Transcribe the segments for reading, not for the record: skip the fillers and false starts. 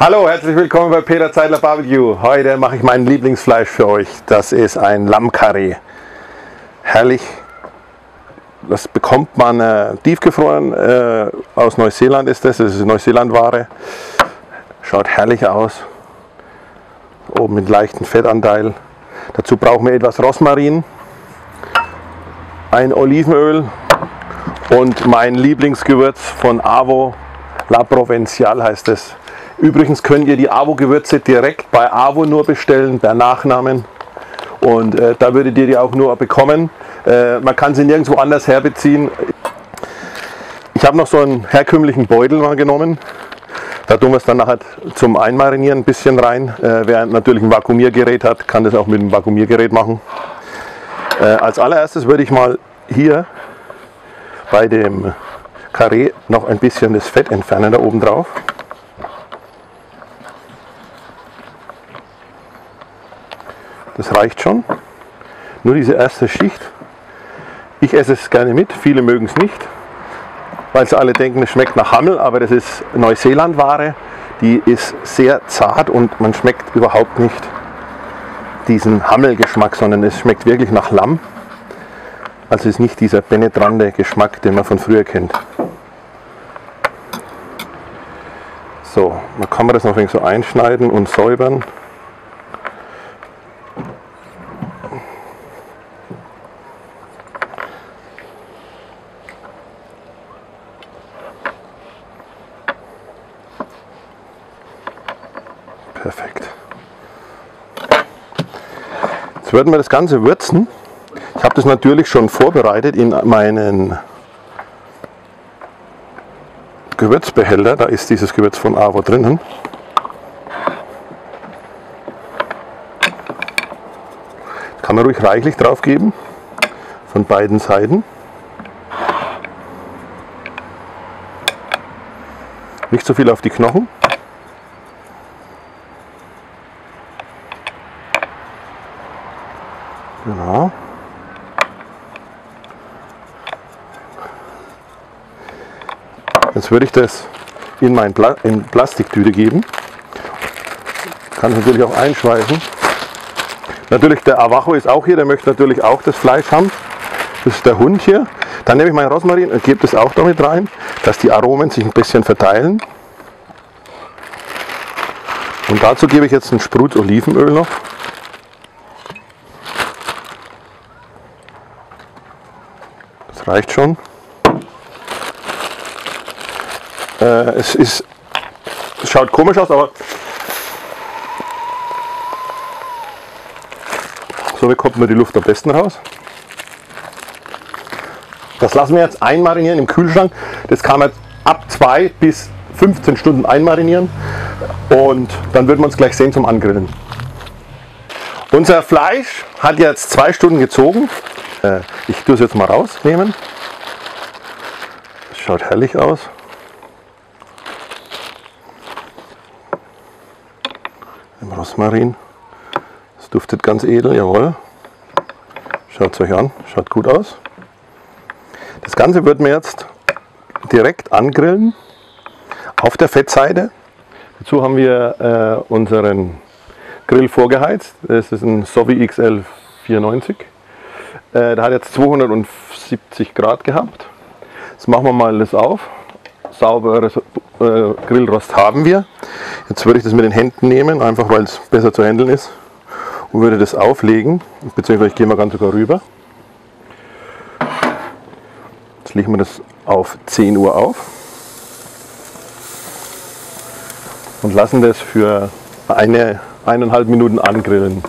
Hallo, herzlich willkommen bei Peter Zeitler Barbecue. Heute mache ich mein Lieblingsfleisch für euch. Das ist ein Lammkarree. Herrlich. Das bekommt man tiefgefroren. Aus Neuseeland ist das. Das ist Neuseelandware. Schaut herrlich aus. Oben mit leichtem Fettanteil. Dazu brauchen wir etwas Rosmarin, ein Olivenöl und mein Lieblingsgewürz von AWO. La Provincial heißt es. Übrigens könnt ihr die AWO-Gewürze direkt bei AWO nur bestellen, per Nachnamen. Und da würdet ihr die auch nur bekommen. Man kann sie nirgendwo anders herbeziehen. Ich habe noch so einen herkömmlichen Beutel mal genommen. Da tun wir es dann nachher zum Einmarinieren ein bisschen rein. Wer natürlich ein Vakuumiergerät hat, kann das auch mit dem Vakuumiergerät machen. Als allererstes würde ich mal hier bei dem Karree noch ein bisschen das Fett entfernen, da oben drauf. Das reicht schon, nur diese erste Schicht. Ich esse es gerne mit, viele mögen es nicht, weil sie alle denken, es schmeckt nach Hammel, aber das ist Neuseelandware, die ist sehr zart und man schmeckt überhaupt nicht diesen Hammelgeschmack, sondern es schmeckt wirklich nach Lamm. Also es ist nicht dieser penetrante Geschmack, den man von früher kennt. So, dann kann man das noch ein wenig so einschneiden und säubern. Perfekt. Jetzt werden wir das Ganze würzen. Ich habe das natürlich schon vorbereitet in meinen Gewürzbehälter. Da ist dieses Gewürz von AWO drinnen. Das kann man ruhig reichlich drauf geben, von beiden Seiten. Nicht so viel auf die Knochen. Genau. Jetzt würde ich das in meine Plastiktüte geben. Kann es natürlich auch einschweißen. Natürlich, der AWO ist auch hier, der möchte natürlich auch das Fleisch haben. Das ist der Hund hier. Dann nehme ich meinen Rosmarin und gebe das auch damit rein, dass die Aromen sich ein bisschen verteilen. Und dazu gebe ich jetzt einen Sprut Olivenöl noch. Reicht schon. Es schaut komisch aus, aber so bekommt man die Luft am besten raus. Das lassen wir jetzt einmarinieren im Kühlschrank. Das kann man ab 2 bis 15 Stunden einmarinieren und dann wird man es gleich sehen zum Angrillen. Unser Fleisch hat jetzt 2 Stunden gezogen. Ich tue es jetzt mal rausnehmen. Das schaut herrlich aus. Im Rosmarin. Es duftet ganz edel, jawohl. Schaut es euch an, schaut gut aus. Das Ganze wird mir jetzt direkt angrillen auf der Fettseite. Dazu haben wir unseren Grill vorgeheizt. Das ist ein Sovereign XL 490. Der hat jetzt 270 Grad gehabt. Jetzt machen wir mal das auf. Sauberes Grillrost haben wir. Jetzt würde ich das mit den Händen nehmen, einfach weil es besser zu handeln ist. Und würde das auflegen, beziehungsweise ich gehe mal ganz sogar rüber. Jetzt legen wir das auf 10 Uhr auf. Und lassen das für 1,5 Minuten angrillen.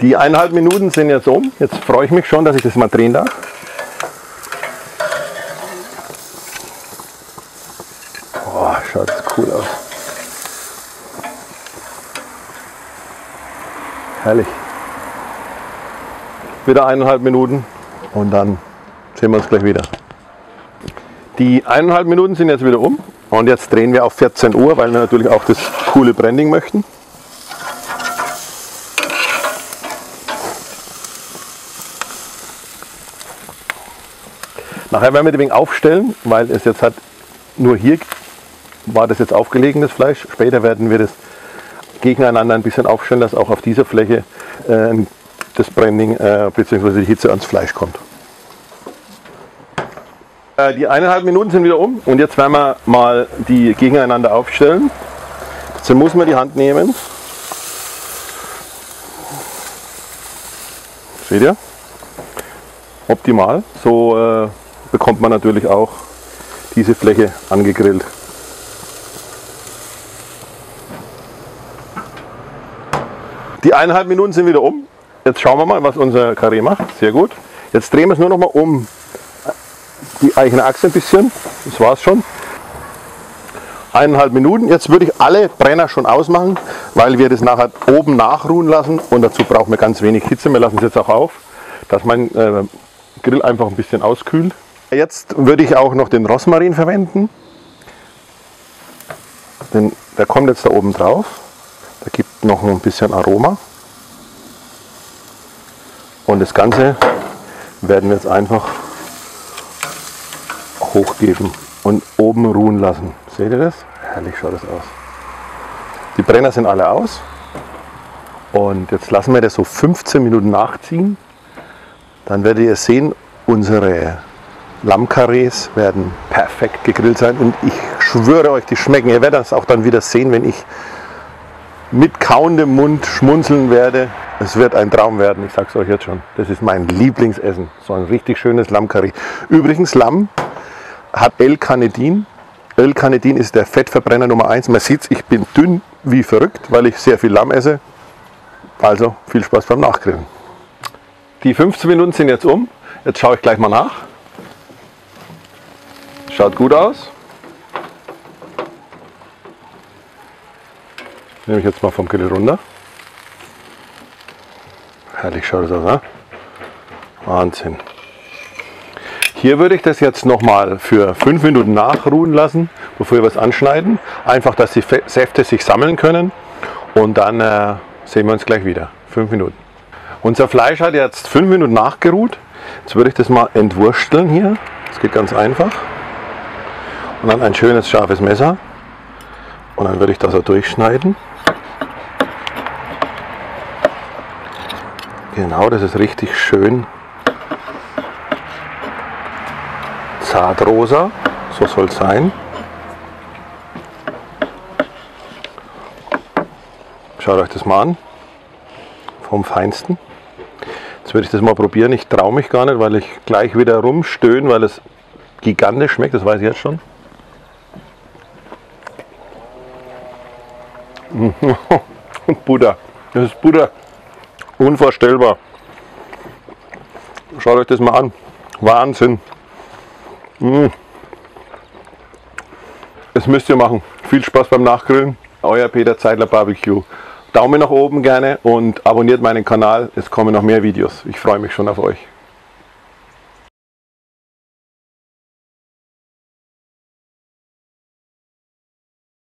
Die 1,5 Minuten sind jetzt um. Jetzt freue ich mich schon, dass ich das mal drehen darf. Oh, schaut das cool aus. Herrlich. Wieder 1,5 Minuten und dann sehen wir uns gleich wieder. Die 1,5 Minuten sind jetzt wieder um und jetzt drehen wir auf 14 Uhr, weil wir natürlich auch das coole Branding möchten. Nachher werden wir den wegen aufstellen, weil es jetzt hat, nur hier war das jetzt aufgelegenes Fleisch. Später werden wir das gegeneinander ein bisschen aufstellen, dass auch auf dieser Fläche das Branding bzw. die Hitze ans Fleisch kommt. Die 1,5 Minuten sind wieder um und jetzt werden wir mal die gegeneinander aufstellen. Dazu muss man die Hand nehmen. Seht ihr? Optimal. So bekommt man natürlich auch diese Fläche angegrillt. Die 1,5 Minuten sind wieder um. Jetzt schauen wir mal, was unser Karree macht. Sehr gut. Jetzt drehen wir es nur noch mal um die eigene Achse ein bisschen. Das war's schon. 1,5 Minuten. Jetzt würde ich alle Brenner schon ausmachen, weil wir das nachher oben nachruhen lassen und dazu brauchen wir ganz wenig Hitze. Wir lassen es jetzt auch auf, dass mein Grill einfach ein bisschen auskühlt. Jetzt würde ich auch noch den Rosmarin verwenden. Der kommt jetzt da oben drauf. Da gibt noch ein bisschen Aroma. Und das Ganze werden wir jetzt einfach hochgeben und oben ruhen lassen. Seht ihr das? Herrlich schaut das aus. Die Brenner sind alle aus. Und jetzt lassen wir das so 15 Minuten nachziehen. Dann werdet ihr sehen, unsere Lammkarrees werden perfekt gegrillt sein. Und ich schwöre euch, die schmecken. Ihr werdet das auch dann wieder sehen, wenn ich mit kauendem Mund schmunzeln werde. Es wird ein Traum werden, ich sag's euch jetzt schon. Das ist mein Lieblingsessen. So ein richtig schönes Lammkarree. Übrigens, Lamm hat L-Carnitin. L-Carnitin ist der Fettverbrenner Nummer 1. Man sieht's, ich bin dünn wie verrückt, weil ich sehr viel Lamm esse. Also viel Spaß beim Nachgrillen. Die 15 Minuten sind jetzt um. Jetzt schaue ich gleich mal nach. Schaut gut aus. Nehme ich jetzt mal vom Grill runter. Herrlich schaut das aus, ne? Wahnsinn. Hier würde ich das jetzt nochmal für 5 Minuten nachruhen lassen, bevor wir es anschneiden. Einfach, dass die Säfte sich sammeln können. Und dann sehen wir uns gleich wieder. 5 Minuten. Unser Fleisch hat jetzt 5 Minuten nachgeruht. Jetzt würde ich das mal entwursteln hier. Das geht ganz einfach. Und dann ein schönes, scharfes Messer. Und dann würde ich das so durchschneiden. Genau, das ist richtig schön zartrosa, so soll es sein. Schaut euch das mal an, vom Feinsten. Jetzt würde ich das mal probieren, ich traue mich gar nicht, weil ich gleich wieder rumstöhne, weil es gigantisch schmeckt, das weiß ich jetzt schon. Butter, das ist Butter. Unvorstellbar. Schaut euch das mal an. Wahnsinn. Das müsst ihr machen. Viel Spaß beim Nachgrillen. Euer Peter Zeitler Barbecue. Daumen nach oben gerne und abonniert meinen Kanal. Es kommen noch mehr Videos. Ich freue mich schon auf euch.